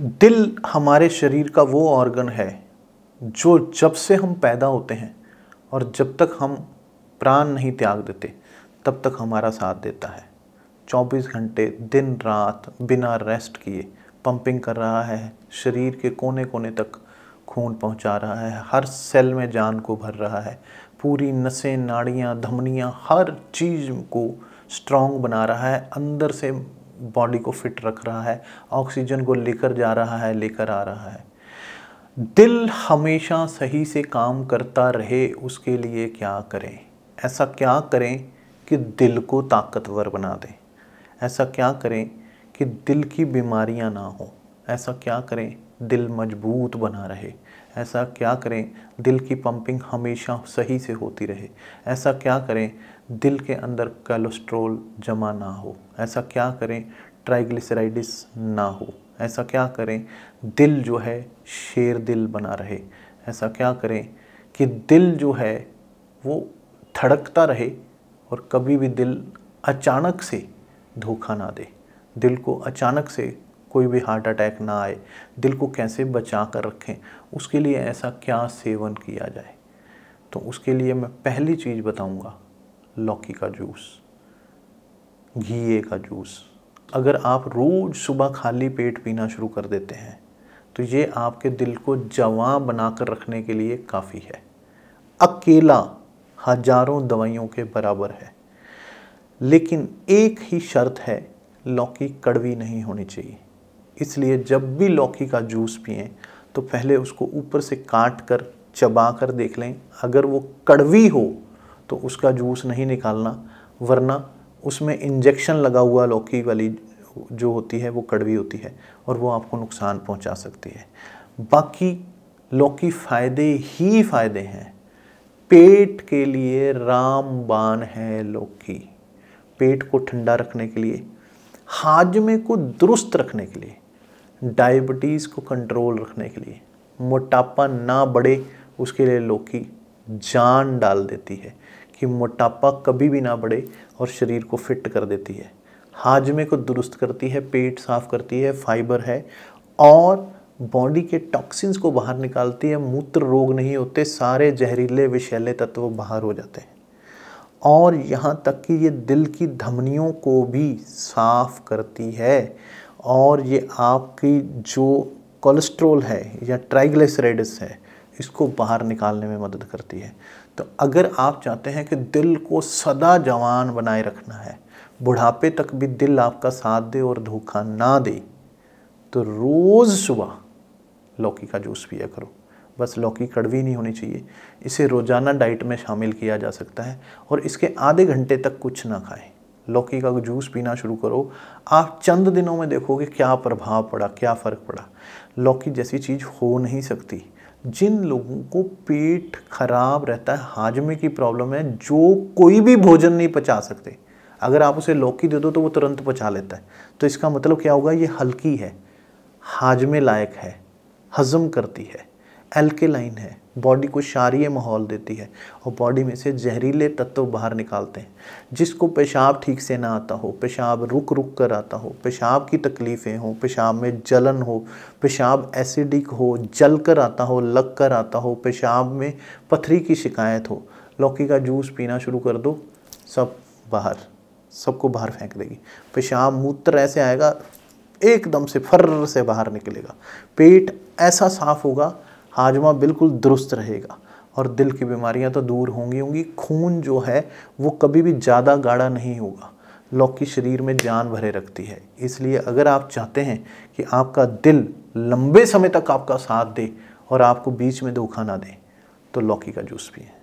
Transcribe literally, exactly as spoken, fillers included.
दिल हमारे शरीर का वो ऑर्गन है जो जब से हम पैदा होते हैं और जब तक हम प्राण नहीं त्याग देते तब तक हमारा साथ देता है। चौबीस घंटे दिन रात बिना रेस्ट किए पंपिंग कर रहा है, शरीर के कोने कोने तक खून पहुंचा रहा है, हर सेल में जान को भर रहा है, पूरी नसें नाड़ियां धमनियां हर चीज़ को स्ट्रॉन्ग बना रहा है, अंदर से बॉडी को फिट रख रहा है, ऑक्सीजन को लेकर जा रहा है लेकर आ रहा है। दिल हमेशा सही से काम करता रहे उसके लिए क्या करें? ऐसा क्या करें कि दिल को ताकतवर बना दें? ऐसा क्या करें कि दिल की बीमारियां ना हो? ऐसा क्या करें दिल मजबूत बना रहे? ऐसा क्या करें दिल की पंपिंग हमेशा सही से होती रहे? ऐसा क्या करें दिल के अंदर कोलेस्ट्रॉल जमा ना हो? ऐसा क्या करें ट्राइग्लिसराइड्स ना हो? ऐसा क्या करें दिल जो है शेर दिल बना रहे? ऐसा क्या करें कि दिल जो है वो धड़कता रहे और कभी भी दिल अचानक से धोखा ना दे, दिल को अचानक से कोई भी हार्ट अटैक ना आए, दिल को कैसे बचा कर रखें, उसके लिए ऐसा क्या सेवन किया जाए? तो उसके लिए मैं पहली चीज़ बताऊंगा लौकी का जूस, घिये का जूस। अगर आप रोज़ सुबह खाली पेट पीना शुरू कर देते हैं तो ये आपके दिल को जवां बना कर रखने के लिए काफ़ी है। अकेला हजारों दवाइयों के बराबर है, लेकिन एक ही शर्त है, लौकी कड़वी नहीं होनी चाहिए। इसलिए जब भी लौकी का जूस पिएं तो पहले उसको ऊपर से काट कर चबा कर देख लें, अगर वो कड़वी हो तो उसका जूस नहीं निकालना, वरना उसमें इंजेक्शन लगा हुआ लौकी वाली जो होती है वो कड़वी होती है और वो आपको नुकसान पहुंचा सकती है। बाकी लौकी फ़ायदे ही फ़ायदे हैं। पेट के लिए रामबाण है लौकी, पेट को ठंडा रखने के लिए, हाजमे को दुरुस्त रखने के लिए, डायबिटीज़ को कंट्रोल रखने के लिए, मोटापा ना बढ़े उसके लिए लौकी जान डाल देती है कि मोटापा कभी भी ना बढ़े और शरीर को फिट कर देती है, हाजमे को दुरुस्त करती है, पेट साफ करती है, फाइबर है और बॉडी के टॉक्सिन्स को बाहर निकालती है, मूत्र रोग नहीं होते, सारे जहरीले विषैले तत्व बाहर हो जाते हैं और यहाँ तक कि ये दिल की धमनियों को भी साफ करती है और ये आपकी जो कोलेस्ट्रॉल है या ट्राइग्लिसराइड्स है इसको बाहर निकालने में मदद करती है। तो अगर आप चाहते हैं कि दिल को सदा जवान बनाए रखना है, बुढ़ापे तक भी दिल आपका साथ दे और धोखा ना दे, तो रोज़ सुबह लौकी का जूस पिया करो। बस लौकी कड़वी नहीं होनी चाहिए, इसे रोज़ाना डाइट में शामिल किया जा सकता है और इसके आधे घंटे तक कुछ ना खाएं। लौकी का जूस पीना शुरू करो, आप चंद दिनों में देखोगे क्या प्रभाव पड़ा, क्या फ़र्क पड़ा। लौकी जैसी चीज़ हो नहीं सकती। जिन लोगों को पेट खराब रहता है, हाजमे की प्रॉब्लम है, जो कोई भी भोजन नहीं पचा सकते, अगर आप उसे लौकी दे दो तो वो तुरंत पचा लेता है। तो इसका मतलब क्या होगा? ये हल्की है, हाजमे लायक है, हज़म करती है, एल्केलाइन है, बॉडी को क्षारीय माहौल देती है और बॉडी में से जहरीले तत्व बाहर निकालते हैं। जिसको पेशाब ठीक से ना आता हो, पेशाब रुक रुक कर आता हो, पेशाब की तकलीफ़ें हों, पेशाब में जलन हो, पेशाब एसिडिक हो, जल कर आता हो, लग कर आता हो, पेशाब में पथरी की शिकायत हो, लौकी का जूस पीना शुरू कर दो, सब बाहर, सबको बाहर फेंक देगी। पेशाब मूत्र ऐसे आएगा, एकदम से फर्र से बाहर निकलेगा, पेट ऐसा साफ होगा, हाजमा बिल्कुल दुरुस्त रहेगा और दिल की बीमारियां तो दूर होंगी होंगी खून जो है वो कभी भी ज़्यादा गाढ़ा नहीं होगा। लौकी शरीर में जान भरे रखती है। इसलिए अगर आप चाहते हैं कि आपका दिल लंबे समय तक आपका साथ दे और आपको बीच में धोखा ना दे, तो लौकी का जूस पिएं।